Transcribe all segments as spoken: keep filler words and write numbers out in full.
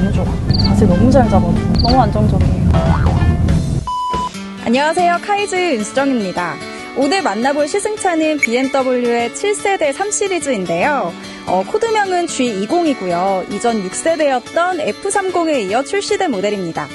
너무 좋아. 자세 너무 잘 잡아줘. 너무 안정적이에요. 안녕하세요. 카이즈 윤수정입니다. 오늘 만나볼 시승차는 비엠더블유의 칠 세대 삼 시리즈인데요. 어, 코드명은 지 이십이고요. 이전 육 세대였던 에프 삼십에 이어 출시된 모델입니다.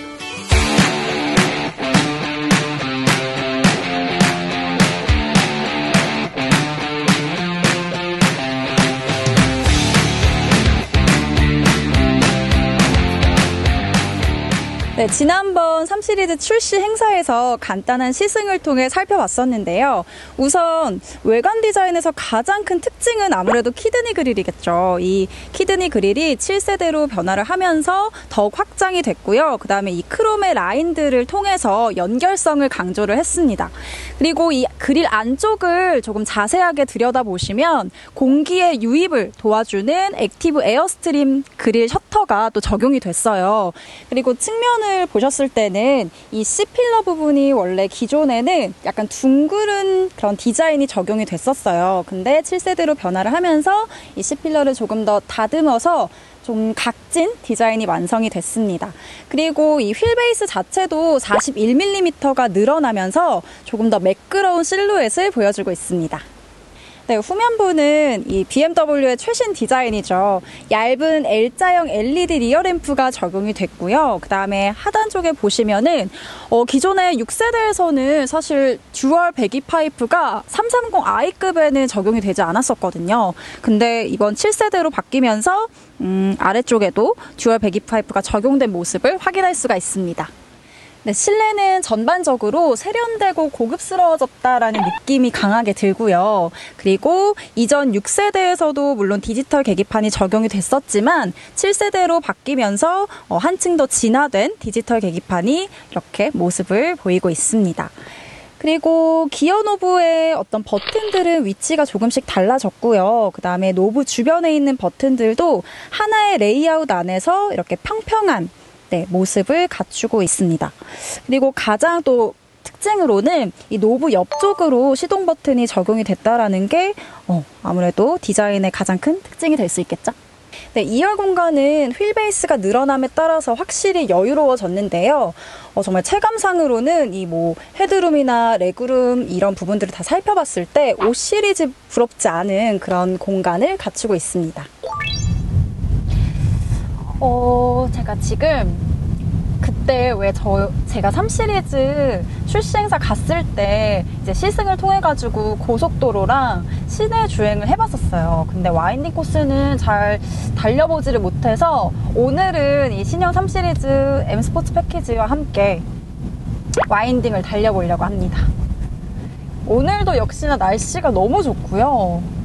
네, 지난번 삼 시리즈 출시 행사에서 간단한 시승을 통해 살펴봤었는데요. 우선 외관 디자인에서 가장 큰 특징은 아무래도 키드니 그릴이겠죠. 이 키드니 그릴이 칠 세대로 변화를 하면서 더욱 확장이 됐고요. 그 다음에 이 크롬의 라인들을 통해서 연결성을 강조를 했습니다. 그리고 이 그릴 안쪽을 조금 자세하게 들여다보시면 공기의 유입을 도와주는 액티브 에어스트림 그릴 셔터가 또 적용이 됐어요. 그리고 측면은 보셨을 때는 이 C필러 부분이 원래 기존에는 약간 둥그런 그런 디자인이 적용이 됐었어요. 근데 칠 세대로 변화를 하면서 이 C필러를 조금 더 다듬어서 좀 각진 디자인이 완성이 됐습니다. 그리고 이 휠베이스 자체도 사십일 밀리미터가 늘어나면서 조금 더 매끄러운 실루엣을 보여주고 있습니다. 네, 후면부는 이 비엠더블유의 최신 디자인이죠. 얇은 L자형 엘이디 리어램프가 적용이 됐고요. 그 다음에 하단 쪽에 보시면은 어, 기존의 육 세대에서는 사실 듀얼 배기 파이프가 삼삼공 아이급에는 적용이 되지 않았었거든요. 근데 이번 칠 세대로 바뀌면서 음, 아래쪽에도 듀얼 배기 파이프가 적용된 모습을 확인할 수가 있습니다. 네, 실내는 전반적으로 세련되고 고급스러워졌다라는 느낌이 강하게 들고요. 그리고 이전 육 세대에서도 물론 디지털 계기판이 적용이 됐었지만 칠 세대로 바뀌면서 한층 더 진화된 디지털 계기판이 이렇게 모습을 보이고 있습니다. 그리고 기어 노브의 어떤 버튼들은 위치가 조금씩 달라졌고요. 그 다음에 노브 주변에 있는 버튼들도 하나의 레이아웃 안에서 이렇게 평평한 네, 모습을 갖추고 있습니다. 그리고 가장 또 특징으로는 이 노브 옆쪽으로 시동 버튼이 적용이 됐다라는 게 어, 아무래도 디자인의 가장 큰 특징이 될 수 있겠죠? 네, 이 열 공간은 휠베이스가 늘어남에 따라서 확실히 여유로워졌는데요. 어, 정말 체감상으로는 이 뭐 헤드룸이나 레그룸 이런 부분들을 다 살펴봤을 때 오 시리즈 부럽지 않은 그런 공간을 갖추고 있습니다. 어, 제가 지금 그때 왜 저 제가 삼 시리즈 출시 행사 갔을 때 이제 시승을 통해 가지고 고속도로랑 시내 주행을 해봤었어요. 근데 와인딩 코스는 잘 달려보지를 못해서 오늘은 이 신형 삼 시리즈 M 스포츠 패키지와 함께 와인딩을 달려보려고 합니다. 오늘도 역시나 날씨가 너무 좋고요.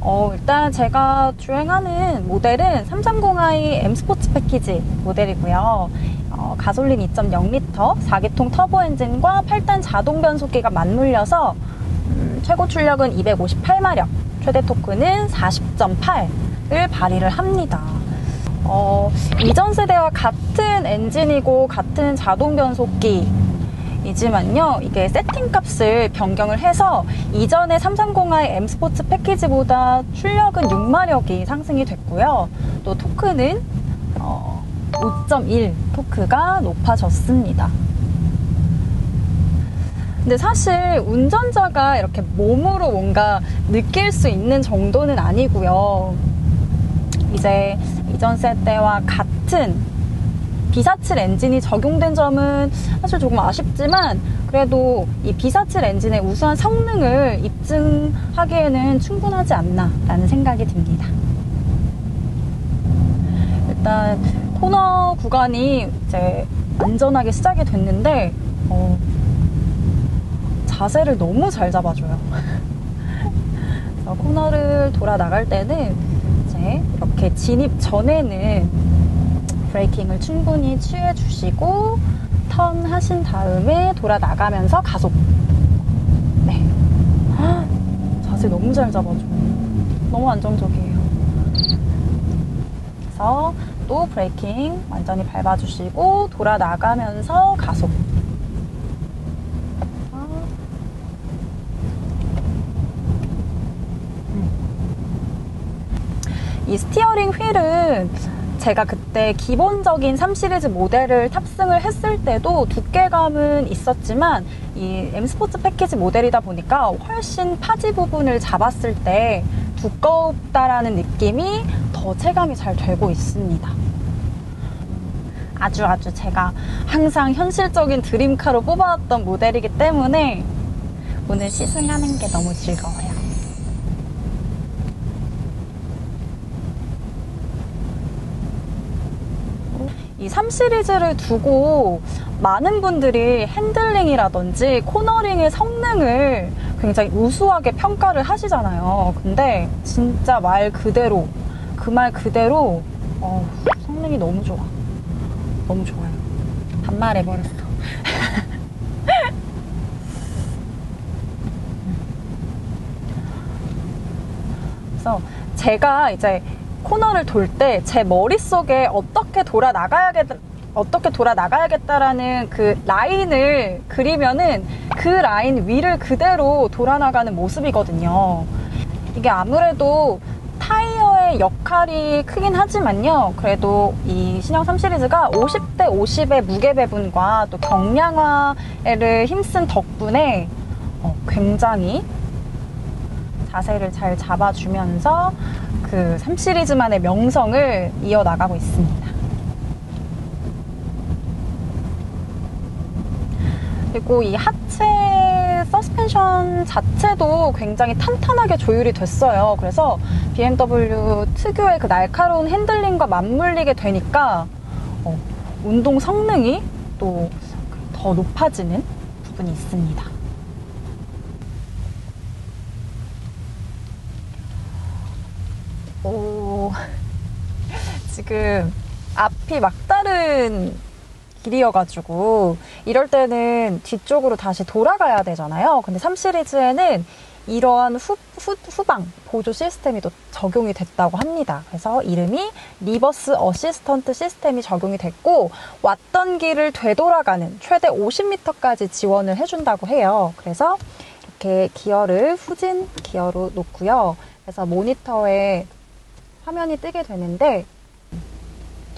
어, 일단 제가 주행하는 모델은 삼삼공 아이 M 스포츠 패키지 모델이고요. 어, 가솔린 이 점 영 리터 사 기통 터보 엔진과 팔 단 자동 변속기가 맞물려서 음, 최고 출력은 이백오십팔 마력, 최대 토크는 사십 점 팔을 발휘를 합니다. 어, 이전 세대와 같은 엔진이고 같은 자동 변속기 이지만요, 이게 세팅값을 변경을 해서 이전의 삼삼공 아이 M 스포츠 패키지보다 출력은 육 마력이 상승이 됐고요. 또 토크는 어, 오 점 일 토크가 높아졌습니다. 근데 사실 운전자가 이렇게 몸으로 뭔가 느낄 수 있는 정도는 아니고요. 이제 이전 세대와 같은 비 사십칠 엔진이 적용된 점은 사실 조금 아쉽지만 그래도 이 비 사십칠 엔진의 우수한 성능을 입증하기에는 충분하지 않나 라는 생각이 듭니다. 일단 코너 구간이 이제 안전하게 시작이 됐는데 어, 자세를 너무 잘 잡아줘요. 코너를 돌아 나갈 때는 이제 이렇게 진입 전에는 브레이킹을 충분히 취해 주시고 턴 하신 다음에 돌아 나가면서 가속. 네. 자세 너무 잘 잡아줘. 너무 안정적이에요. 그래서 또 브레이킹 완전히 밟아주시고 돌아 나가면서 가속. 이 스티어링 휠은 제가 그때 기본적인 삼 시리즈 모델을 탑승을 했을 때도 두께감은 있었지만 이 M스포츠 패키지 모델이다 보니까 훨씬 파지 부분을 잡았을 때 두껍다라는 느낌이 더 체감이 잘 되고 있습니다. 아주 아주 제가 항상 현실적인 드림카로 뽑아왔던 모델이기 때문에 오늘 시승하는 게 너무 즐거워요. 이 삼 시리즈를 두고 많은 분들이 핸들링이라든지 코너링의 성능을 굉장히 우수하게 평가를 하시잖아요. 근데 진짜 말 그대로 그 말 그대로 어, 성능이 너무 좋아. 너무 좋아요. 반말해버렸어. 그래서 제가 이제 코너를 돌 때 제 머릿속에 어떻게 돌아 나가야겠다, 어떻게 돌아 나가야겠다라는 그 라인을 그리면은 그 라인 위를 그대로 돌아 나가는 모습이거든요. 이게 아무래도 타이어의 역할이 크긴 하지만요. 그래도 이 신형 삼 시리즈가 오십 대 오십의 무게 배분과 또 경량화를 힘쓴 덕분에 굉장히 자세를 잘 잡아주면서 그 삼 시리즈만의 명성을 이어나가고 있습니다. 그리고 이 하체 서스펜션 자체도 굉장히 탄탄하게 조율이 됐어요. 그래서 비엠더블유 특유의 그 날카로운 핸들링과 맞물리게 되니까 어, 운동 성능이 또 더 높아지는 부분이 있습니다. 오, 지금 앞이 막다른 길이어가지고 이럴 때는 뒤쪽으로 다시 돌아가야 되잖아요. 근데 삼 시리즈에는 이러한 후, 후, 후방 보조 시스템이 또 적용이 됐다고 합니다. 그래서 이름이 리버스 어시스턴트 시스템이 적용이 됐고 왔던 길을 되돌아가는 최대 오십 미터까지 지원을 해준다고 해요. 그래서 이렇게 기어를 후진 기어로 놓고요. 그래서 모니터에 화면이 뜨게 되는데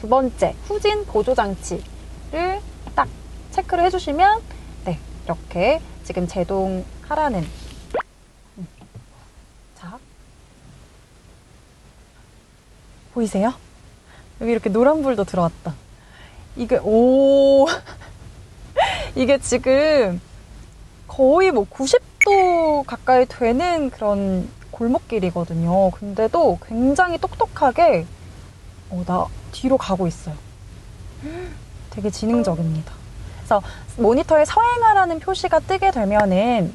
두 번째 후진 보조 장치를 딱 체크를 해주시면 네 이렇게 지금 제동하라는 자 보이세요? 여기 이렇게 노란불도 들어왔다. 이게 오 이게 지금 거의 뭐 구십 도 가까이 되는 그런 골목길이거든요. 근데도 굉장히 똑똑하게 어, 나 뒤로 가고 있어요. 되게 지능적입니다. 그래서 모니터에 서행하라는 표시가 뜨게 되면은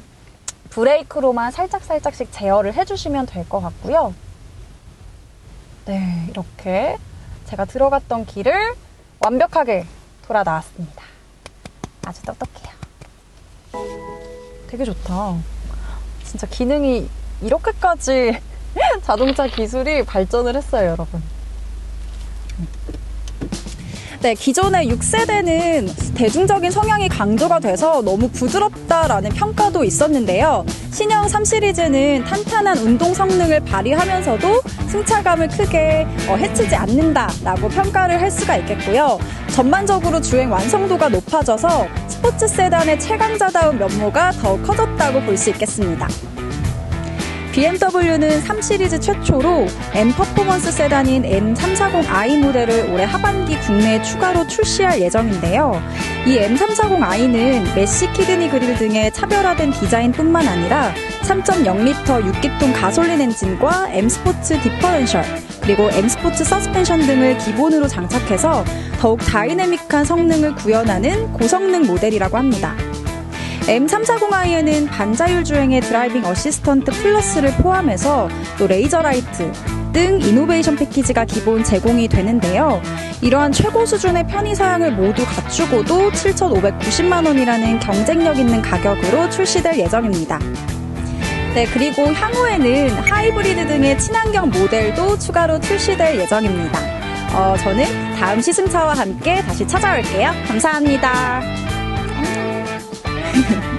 브레이크로만 살짝살짝씩 제어를 해주시면 될 것 같고요. 네, 이렇게 제가 들어갔던 길을 완벽하게 돌아 나왔습니다. 아주 똑똑해요. 되게 좋다. 진짜 기능이 이렇게까지 자동차 기술이 발전을 했어요, 여러분. 네, 기존의 육 세대는 대중적인 성향이 강조가 돼서 너무 부드럽다라는 평가도 있었는데요. 신형 삼 시리즈는 탄탄한 운동 성능을 발휘하면서도 승차감을 크게 해치지 않는다라고 평가를 할 수가 있겠고요. 전반적으로 주행 완성도가 높아져서 스포츠 세단의 최강자다운 면모가 더욱 커졌다고 볼 수 있겠습니다. 비엠더블유는 삼 시리즈 최초로 M 퍼포먼스 세단인 엠 삼백사십 아이 모델을 올해 하반기 국내에 추가로 출시할 예정인데요. 이 엠 삼백사십 아이는 메쉬 키드니 그릴 등의 차별화된 디자인뿐만 아니라 삼 점 영 리터 육 기통 가솔린 엔진과 M 스포츠 디퍼런셜 그리고 M 스포츠 서스펜션 등을 기본으로 장착해서 더욱 다이내믹한 성능을 구현하는 고성능 모델이라고 합니다. 엠 삼백사십 아이에는 반자율 주행의 드라이빙 어시스턴트 플러스를 포함해서 또 레이저 라이트 등 이노베이션 패키지가 기본 제공이 되는데요. 이러한 최고 수준의 편의사양을 모두 갖추고도 칠천오백구십만 원이라는 경쟁력 있는 가격으로 출시될 예정입니다. 네, 그리고 향후에는 하이브리드 등의 친환경 모델도 추가로 출시될 예정입니다. 어, 저는 다음 시승차와 함께 다시 찾아올게요. 감사합니다. Thank you.